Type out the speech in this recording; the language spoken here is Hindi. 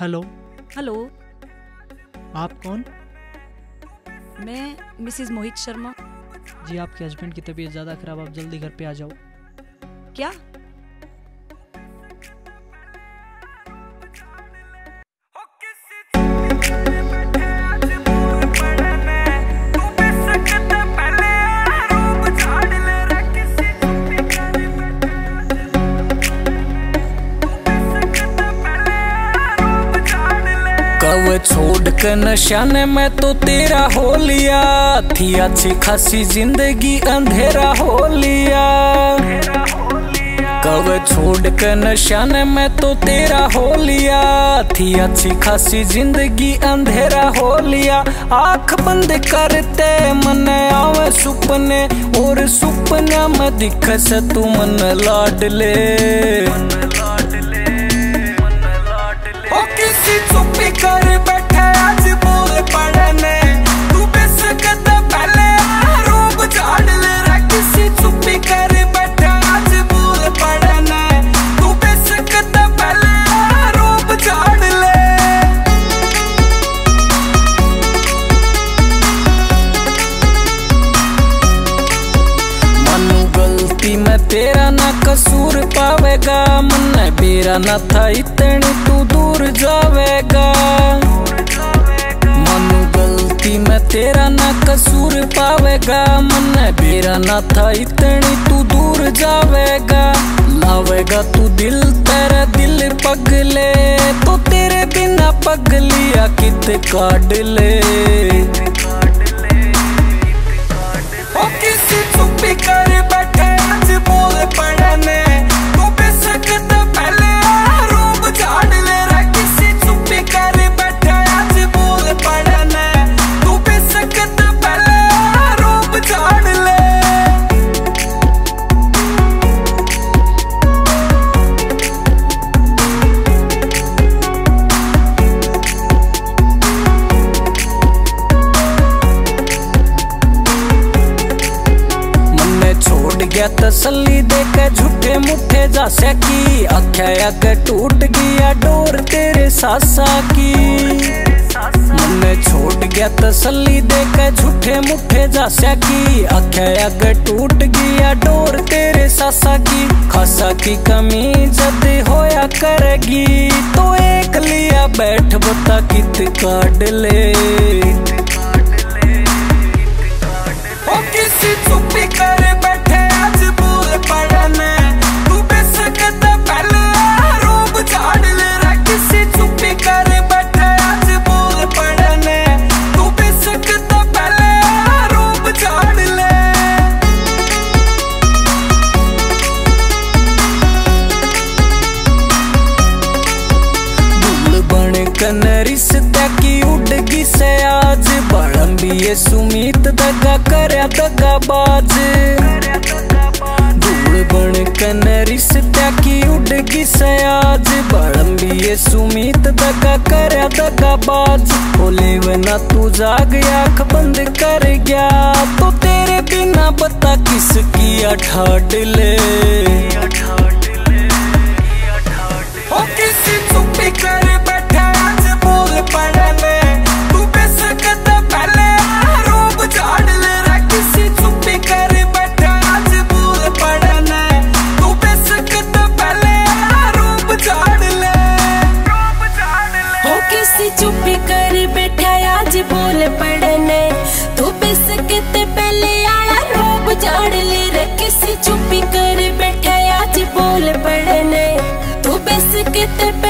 हेलो हेलो, आप कौन? मैं मिसेस मोहित शर्मा। जी, आपके हस्बैंड की तबीयत ज़्यादा ख़राब, आप जल्दी घर पे आ जाओ। क्या? कौवे छोड़ के नशाने में तो तेरा हो लिया, थी अच्छी खासी जिंदगी अंधेरा हो लिया। कौवे छोड़ के नशाने में तो तेरा हो लिया, थी अच्छी खासी जिंदगी अंधेरा हो लिया। आँख बंद करते मन आवे सुपने, और सुपना में दिखे से तू मन लाडले। चुप्पी कर बैठे आज बोल पड़ने, तू बेसकत पहले रूप झाड़ ले रा किसी। चुप्पी कर बैठे आज बोल पड़ने, तू बेसकत पहले रूप झाड़ ले। मनु गलती में तेरा ना कसूर पावेगा, मन बेरा ना था इतनी तू दूर जावेगा। मनु गलती में तेरा ना कसूर पावेगा, मन बेरा ना था इतनी तू दूर जावेगा। लावेगा तू दिल तेरा दिल पगले, तो तेरे बिना पगलिया कित काट ले। ओ किसी चुप्पी कर बैठे आज बोल पड़ने, तू बेसकत पहले रूप झाड़ ले रा किसी। चुप्पी कर बैठे आज बोल पड़ने, तू बेसकत पहले रूप झाड़ ले। क्या तसली देके झूठे मुठे जासे की, आख्या के टूट गया डोर तेरे सासा की। मन छोड़ गया तसली देके झूठे मुठे जासे की, आख्या के टूट गया डोर तेरे सासा की। खासा की कमी जद होया करेगी, तो एक लिया बैठ बता कित काट ले। ओ किसी चुप्पी कर बैठे आज बोल पड़ने, तू बेसकत पहले रूप झाड़ ले रा किसी। चुप्पी कर बैठे आज बोल पड़ने, तू बेसकत पहले रूप झाड़ ले। भूल बन कनरी रिश्ते की उड़गी से आज, बड़म्बिये सुमित दगा करया दगाबाज। धूल बन कन रिश्ता की उड़गी से आज, बड़म्बिये सुमित दगा करया दगाबाज। बोले वना तू जाग आँख बंद कर गया, तो तेरे बिना पता किसकी ठाट ले। ओ किसी चुप्पी कर बैठे आज बोल पड़ने, तू बेसकत पहले रूप झाड़ ले रा किसी। चुप्पी कर बैठे आज बोल पड़ने, तू बेसकत पहले रूप झाड़ ले। ओ किसी चुप्पी कर बैठे आज बोल पड़ने, तू बेसकत पहले रूप झाड़ ले रा किसी। चुप्पी कर बैठे आज बोल पड़ने, तू बेसकत।